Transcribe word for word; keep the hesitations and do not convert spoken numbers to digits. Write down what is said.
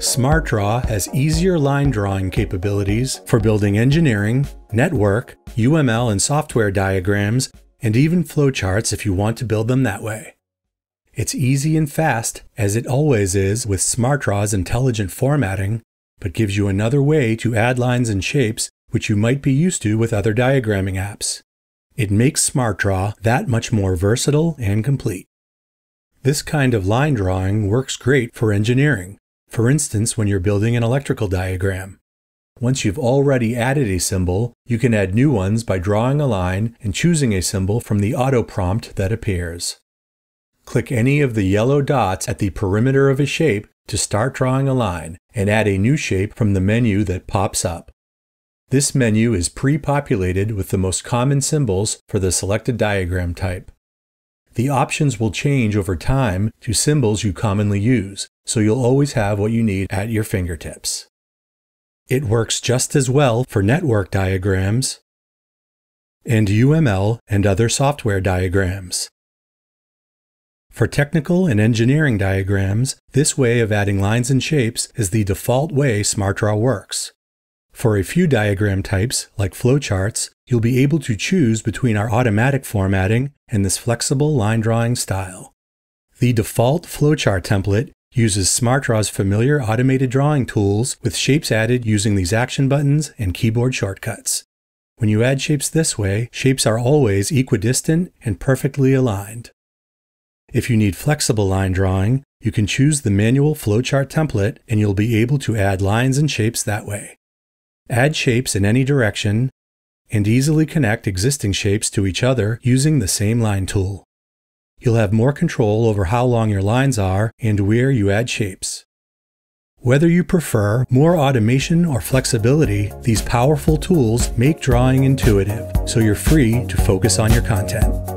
SmartDraw has easier line drawing capabilities for building engineering, network, U M L and software diagrams, and even flowcharts if you want to build them that way. It's easy and fast, as it always is with SmartDraw's intelligent formatting, but gives you another way to add lines and shapes which you might be used to with other diagramming apps. It makes SmartDraw that much more versatile and complete. This kind of line drawing works great for engineering, for instance when you're building an electrical diagram. Once you've already added a symbol, you can add new ones by drawing a line and choosing a symbol from the auto prompt that appears. Click any of the yellow dots at the perimeter of a shape to start drawing a line and add a new shape from the menu that pops up. This menu is pre-populated with the most common symbols for the selected diagram type. The options will change over time to symbols you commonly use, so you'll always have what you need at your fingertips. It works just as well for network diagrams and U M L and other software diagrams. For technical and engineering diagrams, this way of adding lines and shapes is the default way SmartDraw works. For a few diagram types, like flowcharts, you'll be able to choose between our automatic formatting and this flexible line drawing style. The default flowchart template uses SmartDraw's familiar automated drawing tools with shapes added using these action buttons and keyboard shortcuts. When you add shapes this way, shapes are always equidistant and perfectly aligned. If you need flexible line drawing, you can choose the manual flowchart template and you'll be able to add lines and shapes that way. Add shapes in any direction and easily connect existing shapes to each other using the same line tool. You'll have more control over how long your lines are and where you add shapes. Whether you prefer more automation or flexibility, these powerful tools make drawing intuitive, so you're free to focus on your content.